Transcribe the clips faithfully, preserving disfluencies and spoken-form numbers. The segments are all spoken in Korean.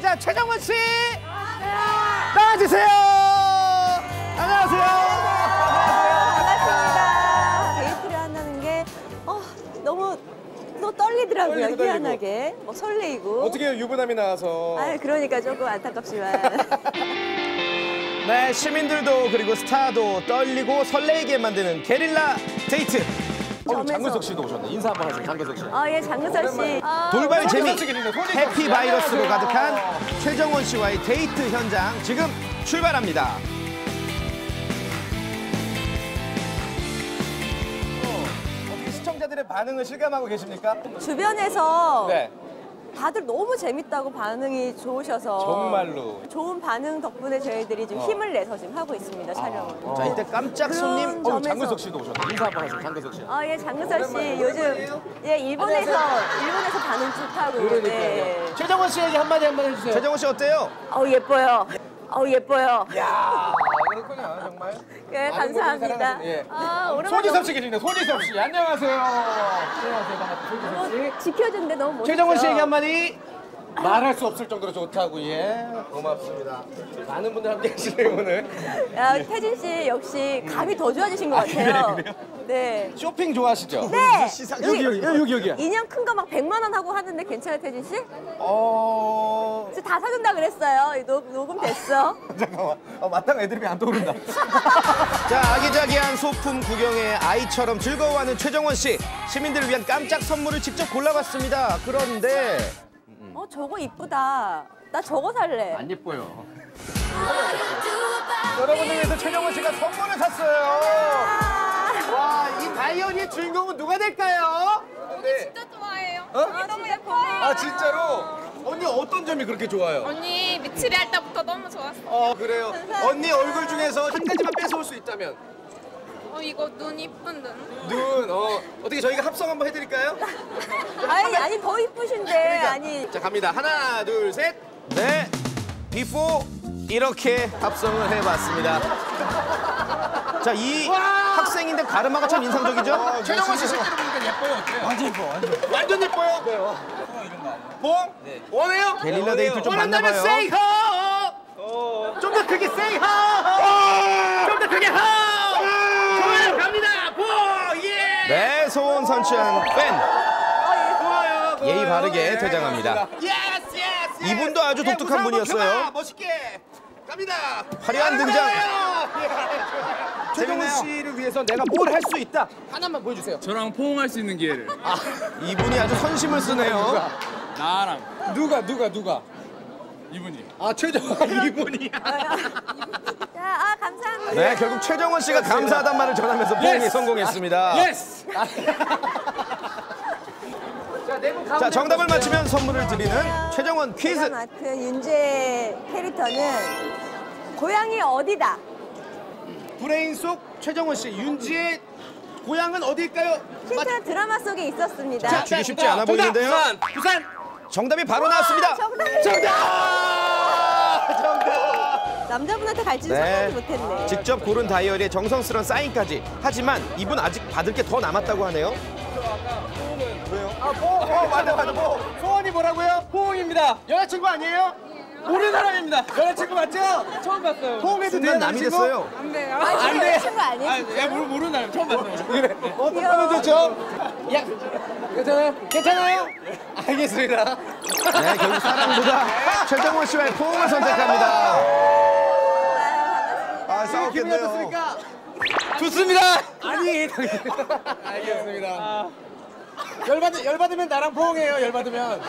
당사자 최정원 씨 나와주세요. 안녕하세요. 반갑습니다. 데이트를 한다는 게 어, 너무 또 떨리더라고요. 희한하게 뭐 설레이고. 어떻게 유부남이 나와서. 아, 그러니까 조금 안타깝지만. 네, 시민들도 그리고 스타도 떨리고 설레이게 만드는 게릴라 데이트. 어, 장근석 씨도 오셨네. 인사 한번 하세요, 장근석 씨. 아, 예, 장근석 씨. 아, 돌발 재미, 해피 바이러스로 가득한 최정원 씨와의 데이트 현장 지금 출발합니다. 어, 어떻게 시청자들의 반응을 실감하고 계십니까? 주변에서 네. 다들 너무 재밌다고 반응이 좋으셔서 정말로 좋은 반응 덕분에 저희들이 좀 힘을 내서 지금 하고 있습니다. 촬영을. 아, 자, 이때 깜짝 손님. 어, 장근석 씨도 오셨네. 인사 한번 하세요, 장근석 씨. 아, 예, 장근석 씨 요즘 예, 일본에서 안녕하세요. 일본에서 반응 좋다고. 그러니까요. 최정원 씨에게 한마디 한마디 해주세요. 최정원 씨 어때요? 어, 예뻐요. 어, 예뻐요. 야, 그렇군요. 정말. 예, 감사합니다. 예. 아, 소지섭 씨 계시네요. 소지섭 씨, 안녕하세요. 안녕하세요. 소지섭 씨. 지켜준데 너무 멋있어요. 최정원 씨에게 한마디. 말할 수 없을 정도로 좋다고. 예, 고맙습니다. 많은 분들 함께 계시네요, 오늘. 야, 예. 태진 씨 역시 감이 더 좋아지신 것 같아요. 아, 그래요? 네. 쇼핑 좋아하시죠? 네. 여기, 여기, 여기, 여기야. 인형 큰 거 막 백만 원 하고 하는데 괜찮아요, 태진 씨? 어... 저 다 사준다 그랬어요. 노, 녹음 됐어. 아, 잠깐만. 어, 마땅한 애드립이 안 떠오른다. 자, 아기자기한 소품 구경에 아이처럼 즐거워하는 최정원 씨. 시민들을 위한 깜짝 선물을 직접 골라봤습니다. 그런데... 어, 저거 이쁘다. 나 저거 살래. 안 예뻐요. 여러분들 위해서 최정원 씨가 선물을 샀어요. 아 와, 이 다이어리의 주인공은 누가 될까요? 언니 네. 진짜 좋아해요. 어? 언니 아, 너무 진짜 예뻐요. 아, 진짜로? 언니 어떤 점이 그렇게 좋아요? 언니 미치리 할 때부터 너무 좋았어요. 어, 그래요. 감사합니다. 언니 얼굴 중에서 한 가지만 뺏어올 수 있다면? 어, 이거 눈 이쁜 눈. 눈, 어. 어떻게 저희가 합성 한번 해드릴까요? 아니, 아니, 더 이쁘신데. 그러니까. 아니. 자, 갑니다. 하나, 둘, 셋. 네. 비포. 이렇게 합성을 해봤습니다. 자, 이 학생인데 가르마가 참 인상적이죠? 어, 최정원 씨 실제로 보니까 예뻐요. 어때요? 완전 예뻐, 완전. 완전 예뻐요? 예뻐요. 어, 이런 거 아니에요? 봉? 네. 원해요? 게릴라 데이트 좀 만나봐요. 원한다면 say ho! 좀 더 크게 say ho! 좀 더 크게 ho! 네, 소원 선취한 팬. 아, 예. 예의 바르게 퇴장합니다. 예스, 예스, 예스. 이분도 아주 예, 독특한 분이었어요. 멋있게 갑니다. 화려한 등장. 최정원 씨를 위해서 내가 뭘 할 수 있다. 하나만 보여주세요. 저랑 포옹할 수 있는 기회를. 아, 이분이 아주 선심을 쓰네요. 누가? 나랑. 누가, 누가, 누가? 이분이. 아, 최정원 이분이야. 아, 감사합니다. 네, 결국 최정원 씨가 감사하단 말을 전하면서 포옹이 yes. 성공했습니다. 예스! 아, yes. 자, 자, 정답을 맞추면 선물을 드리는 안녕하세요. 최정원 퀴즈. 제가 맡은 윤지의 캐릭터는 고향이 어디다? 브레인 속 최정원 씨, 윤지의 고향은 어디일까요? 힌트는 맞... 드라마 속에 있었습니다. 자, 주기 쉽지 않아 정답, 보이는데요. 부산, 부산! 정답이 바로 우와, 나왔습니다. 정답이... 정답! 정답! 남자분한테 갈지는 네. 생각도 못했네. 직접 고른 다이어리에 정성스러운 사인까지. 하지만 이분 아직 받을 게 더 남았다고 하네요. 저 아까 소원은 왜요? 아, 포옹! 어, 맞아, 맞아, 포옹! 소원이 뭐라고요? 포옹입니다. 여자친구 아니에요? 아니에요. 모르는 사람입니다. 여자친구 맞죠? 처음 봤어요. 포옹해도 돼요, 남이 됐어요. 안 돼요. 아, 안 돼요. 여자친구 아니에요? 아니, 야, 모르는 사람 처음 봤어요. 그래. 어떻게 하면 좋죠? 야, 괜찮아요? 괜찮아요? 알겠습니다. 네, 결국 사랑보다 최정원 씨와의 포옹을 선택합니다. 아, 싸웠겠네요. 기분이 어떻습니까? 좋습니다. 아니, 알겠습니다. 아... 열받, 열받으면 나랑 포옹해요, 열받으면.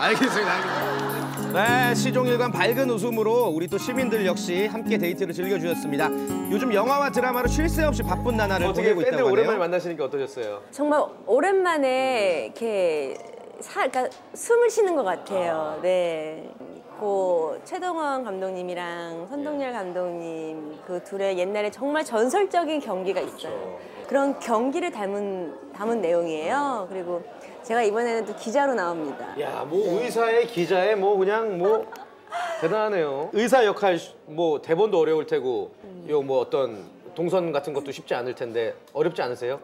알겠습니다. 알겠습니다. 네, 시종일관 밝은 웃음으로 우리 또 시민들 역시 함께 데이트를 즐겨주셨습니다. 요즘 영화와 드라마로 쉴 새 없이 바쁜 나날을 보내고 있다고 하네요. 오랜만에 만나시니까 어떠셨어요? 정말 오랜만에 이렇게 사, 그러니까 숨을 쉬는 것 같아요. 아... 네. 고 최정원 감독님이랑 선동열 감독님 그 둘의 옛날에 정말 전설적인 경기가 있어요. 그런 경기를 담은 담은 내용이에요. 그리고 제가 이번에는 또 기자로 나옵니다. 야, 뭐 의사의 기자에 뭐 그냥 뭐 대단하네요. 의사 역할 뭐 대본도 어려울 테고 요 뭐 어떤 동선 같은 것도 쉽지 않을 텐데 어렵지 않으세요?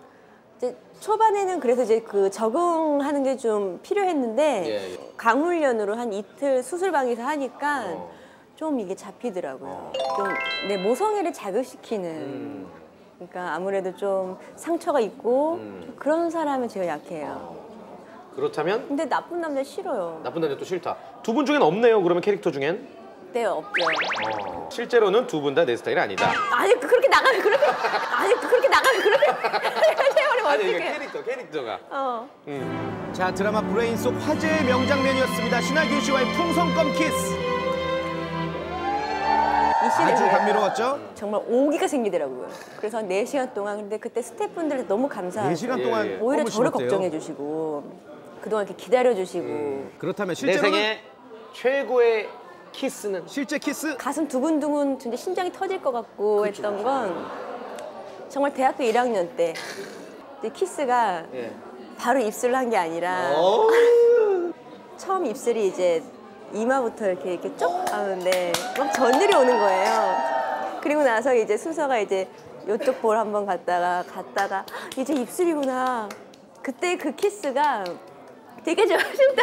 이제 초반에는 그래서 이제 그 적응하는 게 좀 필요했는데 예, 예. 강훈련으로 한 이틀 수술방에서 하니까 어. 좀 이게 잡히더라고요. 어. 좀 내 모성애를 자극시키는 음. 그러니까 아무래도 좀 상처가 있고 음. 좀 그런 사람은 제가 약해요. 어. 그렇다면? 근데 나쁜 남자 싫어요. 나쁜 남자 또 싫다. 두 분 중엔 없네요. 그러면 캐릭터 중엔? 네, 없죠. 어. 실제로는 두 분 다 내 스타일이 아니다. 아니 그렇게 나가면 그렇게 아니 그렇게 나가면 그렇게 세월이 어떻게? 아니 그러니까 캐릭터 캐릭터가. 어. 음. 자 드라마 브레인 속 화제의 명장면이었습니다. 신하균 씨와의 풍선껌 키스. 이 시간에 아주 감미로웠죠? 정말 오기가 생기더라고요. 그래서 한 네 시간 동안 근데 그때 스태프분들 너무 감사하고 네 시간 동안 예, 예. 오히려 저를 걱정해 주시고 그동안 이렇게 기다려 주시고. 음. 그렇다면 실제로는 내 생애 최고의 키스는? 실제 키스? 가슴 두근두근 진짜 심장이 터질 것 같고 그쵸. 했던 건 정말 대학교 일 학년 때 키스가 예. 바로 입술로 한 게 아니라 처음 입술이 이제 이마부터 이렇게 이렇게 쭉 하는데 막 전율이 오는 거예요. 그리고 나서 이제 순서가 이제 이쪽 볼 한번 갔다가 갔다가 이제 입술이구나. 그때 그 키스가 되게 좋아진다.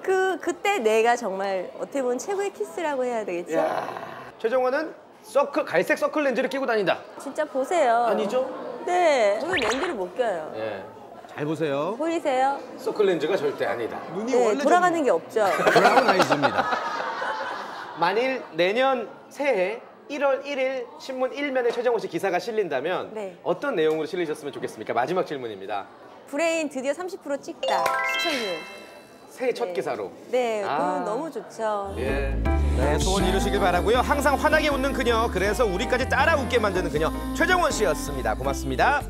그, 그때 내가 정말 어떻게 보면 최고의 키스라고 해야 되겠지? 최정원은 서클, 갈색 서클 렌즈를 끼고 다닌다. 진짜 보세요. 아니죠? 네. 저는 렌즈를 못 껴요. 예. 잘 보세요. 보이세요? 서클 렌즈가 절대 아니다. 눈이 네, 원래 돌아가는 좀... 게 없죠. 돌아가는 아이즈입니다. 만일 내년 새해 일월 일일 신문 일 면에 최정원 씨 기사가 실린다면 네. 어떤 내용으로 실리셨으면 좋겠습니까? 마지막 질문입니다. 브레인 드디어 삼십 퍼센트 찍다. 시청률. 새해 첫 네. 기사로. 네, 아. 너무 좋죠. 예. 네, 소원 이루시길 바라고요. 항상 환하게 웃는 그녀, 그래서 우리까지 따라 웃게 만드는 그녀, 최정원 씨였습니다. 고맙습니다.